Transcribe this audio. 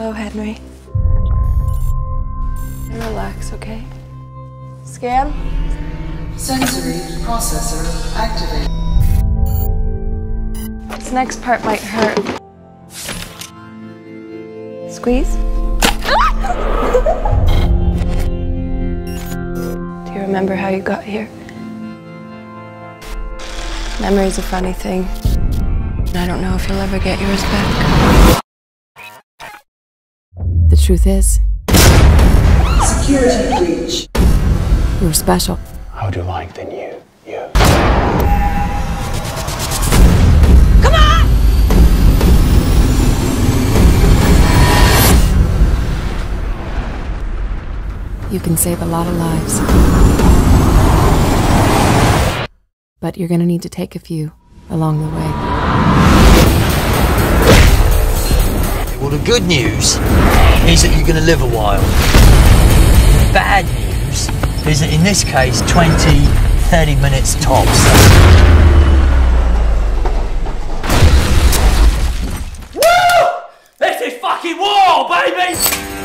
low, Henry. And relax, okay? Scan. Sensory processor activated. This next part might hurt. Squeeze. Do you remember how you got here? Memory's a funny thing. I don't know if you'll ever get yours back. The truth is... security breach. You're special. How do you like the new you? Come on! You can save a lot of lives. But you're gonna need to take a few along the way. Well, the good news is that you're gonna live a while. Bad news is that in this case, 20, 30 minutes tops. Woo! This is fucking war, baby!